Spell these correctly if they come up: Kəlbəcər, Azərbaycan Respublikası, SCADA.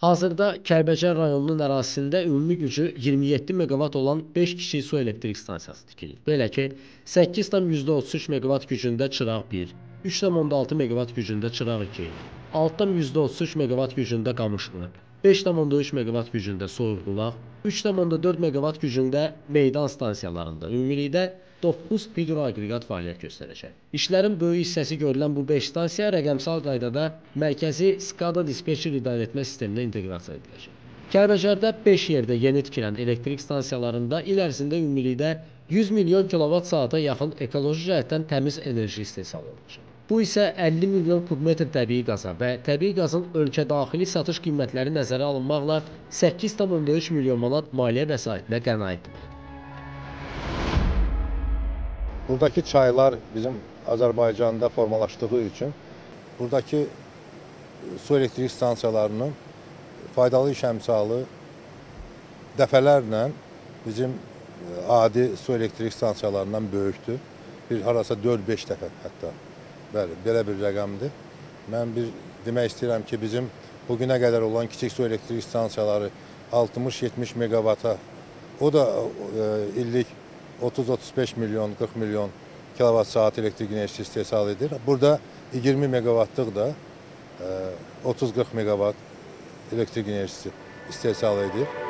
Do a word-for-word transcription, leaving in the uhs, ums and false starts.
Hazırda Kəlbəcər rayonunun ərazisində ümumi gücü iyirmi yeddi meqavat olan beş kiçik su elektrik stansiyası tikilib. Belə ki, səkkiz tam yüzdə otuz üç meqavat gücündə çıraq bir, üç tam onda altı meqavat gücündə çıraq iki, altı tam yüzdə otuz üç meqavat gücündə qamışlı, beş tam onda üç meqavat gücündə soyuq bulaq, üç tam onda dörd meqavat gücündə meydan stansiyalarında ümumilikdə doqquz hidro agregat fəaliyyət göstərəcək. İşlərin böyük hissəsi görülən bu beş stansiya rəqəmsal qaydada mərkəzi SCADA dispetçer idarə etmə sisteminə inteqrasiya ediləcək. Kəlbəcərdə beş yerdə yeni tikilən elektrik stansiyalarında il ərzində ümumilikdə yüz milyon kilovat saata yaxın ekoloji cəhətdən təmiz enerji istehsal olunacaq. Bu isə əlli milyon kubmetr təbii qaza və təbii qazın ölkə daxili satış qiymətləri nəzərə alınmaqla səkkiz tam onda üç milyon manat maliyyə vəsaitinə qənaət etməkdir. Buradakı çaylar bizim Azərbaycanda formalaşdığı üçün buradakı su elektrik stansiyalarının faydalı iş əmsalı dəfələrlə bizim adi su elektrik stansiyalarından böyükdür. Bir harasa dörd-beş dəfə hətta. Bəli, belə bir rəqəmdir. Mən bir demək istəyirəm ki, bizim bugünə qədər olan kiçik su elektrik stansiyaları altmış-yetmiş meqavata, o da e, illik otuz-otuz beş milyon, qırx milyon kilovat saat elektrik enerjisi istehsal edir. Burada iyirmi meqavatlıq da otuz qırx meqavat elektrik enerjisi istehsal edir.